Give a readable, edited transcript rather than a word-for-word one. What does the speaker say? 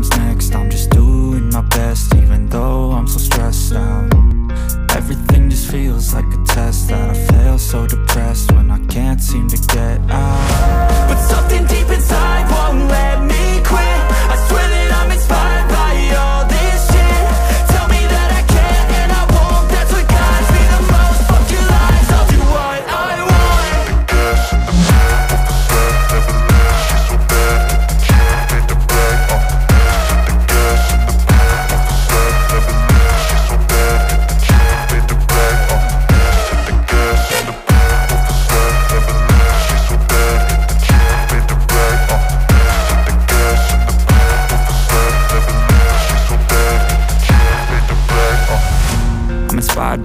comes next. I'm just doing my best, even though I'm so stressed out. Everything just feels like a test that I fail, so depressed when I can't seem to get out. But something deep inside won't let me quit. I swear that I'm inspired by all this shit. Tell me that I can't and I won't. That's what guides me the most. Fuck your lies, I'll do what I want. I'm inspired